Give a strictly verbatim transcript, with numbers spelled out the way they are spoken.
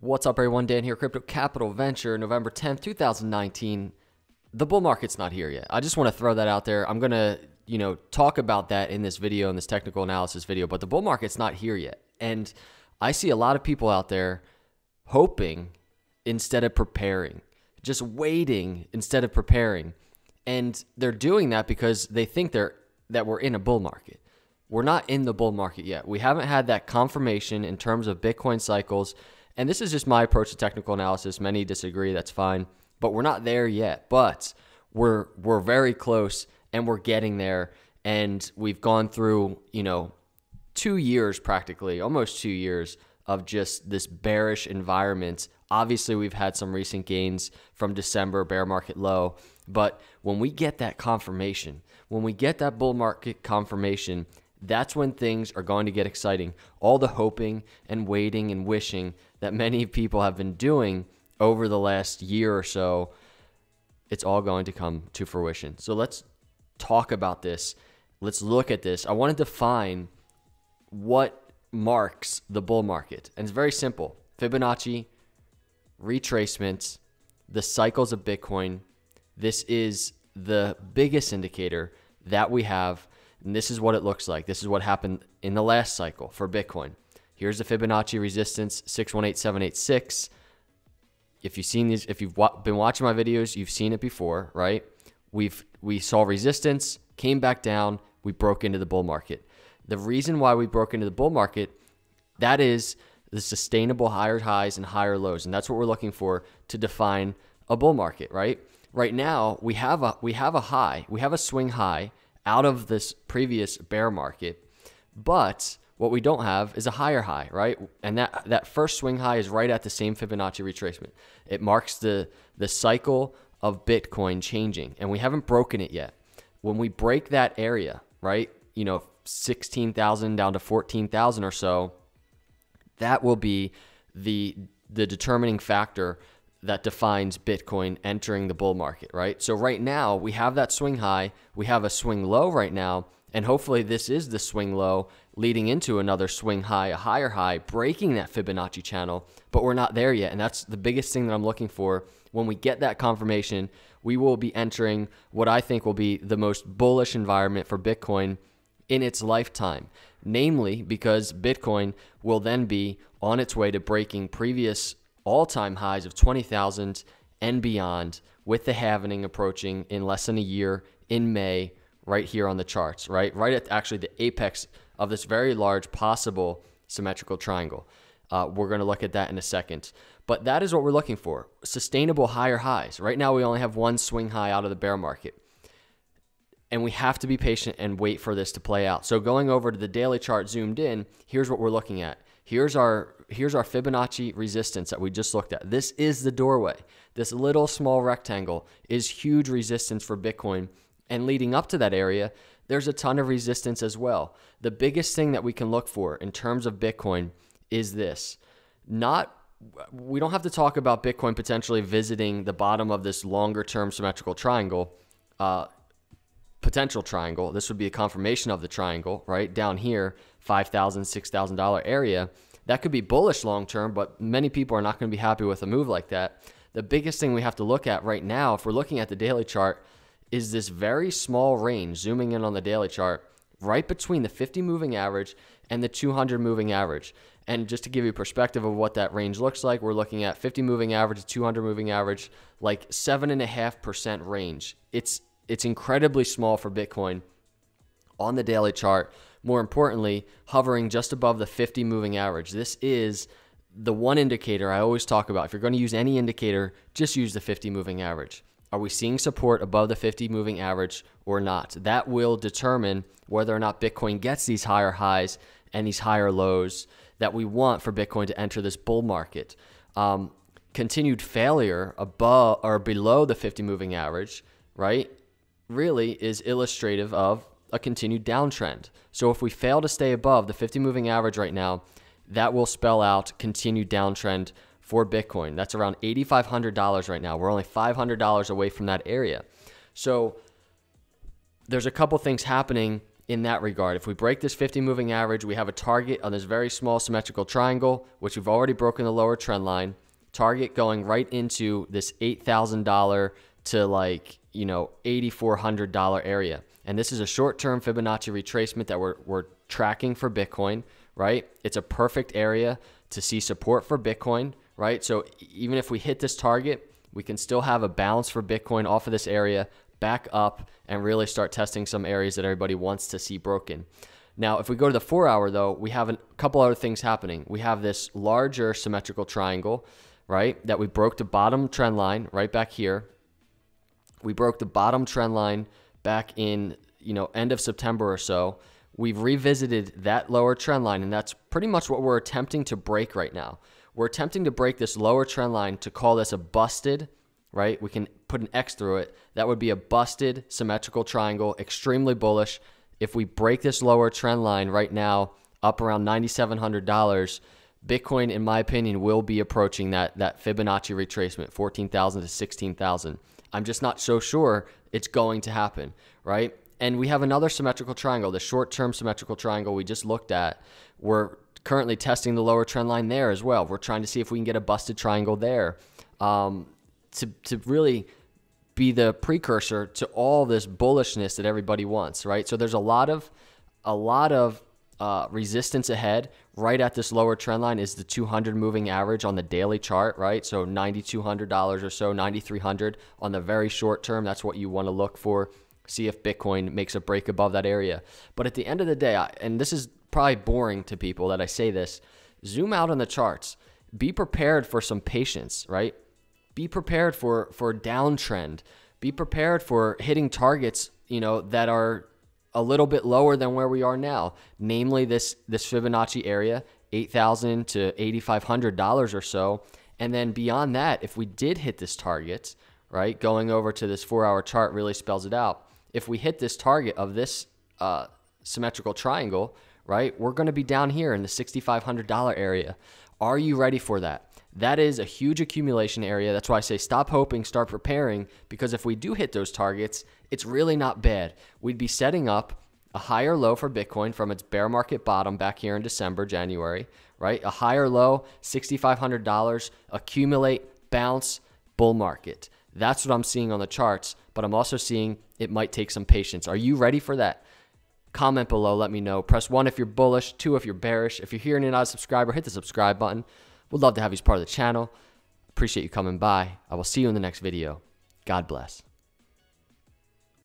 What's up everyone, Dan here, Crypto Capital Venture, November tenth, two thousand nineteen. The bull market's not here yet. I just want to throw that out there. I'm going to, you know, talk about that in this video, in this technical analysis video, but the bull market's not here yet. And I see a lot of people out there hoping instead of preparing, just waiting instead of preparing. And they're doing that because they think they're that we're in a bull market. We're not in the bull market yet. We haven't had that confirmation in terms of Bitcoin cycles. And this is just my approach to technical analysis. Many disagree, that's fine, but we're not there yet. But we're we're very close, and we're getting there. And we've gone through, you know, two years practically, almost two years of just this bearish environment. Obviously, we've had some recent gains from December, bear market low. But when we get that confirmation, when we get that bull market confirmation, that's when things are going to get exciting. All the hoping and waiting and wishing that many people have been doing over the last year or so, it's all going to come to fruition. So let's talk about this. Let's look at this. I want to define what marks the bull market. And it's very simple. Fibonacci, retracements, the cycles of Bitcoin. This is the biggest indicator that we have. And this is what it looks like. This is what happened in the last cycle for Bitcoin. Here's the Fibonacci resistance, six one eight seven eight six. If you've seen these, if you've wa been watching my videos, you've seen it before, right? We've we saw resistance, came back down, we broke into the bull market. The reason why we broke into the bull market, that is the sustainable higher highs and higher lows, and that's what we're looking for to define a bull market, right? Right now, we have a we have a high, we have a swing high out of this previous bear market, but what we don't have is a higher high, right? And that that first swing high is right at the same Fibonacci retracement. It marks the the cycle of Bitcoin changing, and we haven't broken it yet. When we break that area, right, you know, sixteen thousand down to fourteen thousand or so, that will be the the determining factor that defines Bitcoin entering the bull market, right? So right now we have that swing high, we have a swing low right now, and hopefully this is the swing low leading into another swing high, a higher high, breaking that Fibonacci channel, but we're not there yet. And that's the biggest thing that I'm looking for. When we get that confirmation, we will be entering what I think will be the most bullish environment for Bitcoin in its lifetime, namely because Bitcoin will then be on its way to breaking previous all-time highs of twenty thousand and beyond, with the halvening approaching in less than a year in May, right here on the charts, right? Right at actually the apex of this very large possible symmetrical triangle. Uh, we're going to look at that in a second. But that is what we're looking for, sustainable higher highs. Right now we only have one swing high out of the bear market. And we have to be patient and wait for this to play out. So going over to the daily chart zoomed in, here's what we're looking at. Here's our here's our Fibonacci resistance that we just looked at. This is the doorway. This little small rectangle is huge resistance for Bitcoin. And leading up to that area, there's a ton of resistance as well. The biggest thing that we can look for in terms of Bitcoin is this. Not we don't have to talk about Bitcoin potentially visiting the bottom of this longer-term symmetrical triangle, uh, potential triangle. This would be a confirmation of the triangle, right? Down here, five thousand, six thousand dollar area. That could be bullish long-term, but many people are not going to be happy with a move like that. The biggest thing we have to look at right now, if we're looking at the daily chart, is this very small range, zooming in on the daily chart, right between the fifty moving average and the two hundred moving average. And just to give you perspective of what that range looks like, we're looking at fifty moving average, two hundred moving average, like seven and a half percent range. It's It's incredibly small for Bitcoin on the daily chart. More importantly, hovering just above the fifty moving average. This is the one indicator I always talk about. If you're going to use any indicator, just use the fifty moving average. Are we seeing support above the fifty moving average or not? That will determine whether or not Bitcoin gets these higher highs and these higher lows that we want for Bitcoin to enter this bull market. Um, continued failure above or below the fifty moving average, right, really is illustrative of a continued downtrend. So if we fail to stay above the fifty moving average right now, that will spell out continued downtrend for Bitcoin. That's around eighty-five hundred dollars right now. We're only five hundred dollars away from that area. So there's a couple things happening in that regard. If we break this fifty moving average, we have a target on this very small symmetrical triangle, which we've already broken the lower trend line. Target going right into this eight thousand dollar to like, you know, eight thousand four hundred dollar area. And this is a short-term Fibonacci retracement that we're, we're tracking for Bitcoin, right? It's a perfect area to see support for Bitcoin, right? So even if we hit this target, we can still have a bounce for Bitcoin off of this area back up and really start testing some areas that everybody wants to see broken. Now, if we go to the four hour though, we have a couple other things happening. We have this larger symmetrical triangle, right? That we broke the bottom trend line right back here. We broke the bottom trend line back in, you know, end of September or so. We've revisited that lower trend line, and that's pretty much what we're attempting to break right now. We're attempting to break this lower trend line to call this a busted, right? We can put an X through it. That would be a busted symmetrical triangle, extremely bullish. If we break this lower trend line right now, up around nine thousand seven hundred dollars, Bitcoin, in my opinion, will be approaching that, that Fibonacci retracement, fourteen thousand to sixteen thousand. I'm just not so sure it's going to happen, right? And we have another symmetrical triangle, the short-term symmetrical triangle we just looked at. We're currently testing the lower trend line there as well. We're trying to see if we can get a busted triangle there um, to, to really be the precursor to all this bullishness that everybody wants, right? So there's a lot of, a lot of uh, resistance ahead. Right at this lower trend line is the two hundred moving average on the daily chart, right? So nine thousand two hundred dollars or so, nine thousand three hundred dollars on the very short term. That's what you want to look for. See if Bitcoin makes a break above that area. But at the end of the day, I, and this is probably boring to people that I say this, zoom out on the charts. Be prepared for some patience, right? Be prepared for for downtrend. Be prepared for hitting targets, you know, that are a little bit lower than where we are now, namely this this Fibonacci area, eight thousand to eight thousand five hundred dollars or so. And then beyond that, if we did hit this target, right, going over to this four-hour chart really spells it out. If we hit this target of this uh, symmetrical triangle, right, we're going to be down here in the six thousand five hundred dollar area. Are you ready for that? That is a huge accumulation area. That's why I say stop hoping, start preparing, because if we do hit those targets, it's really not bad. We'd be setting up a higher low for Bitcoin from its bear market bottom back here in December, January, right? A higher low, six thousand five hundred dollars, accumulate, bounce, bull market. That's what I'm seeing on the charts, but I'm also seeing it might take some patience. Are you ready for that? Comment below, let me know. Press one if you're bullish, two if you're bearish. If you're here and you're not a subscriber, hit the subscribe button. We'd love to have you as part of the channel. Appreciate you coming by. I will see you in the next video. God bless.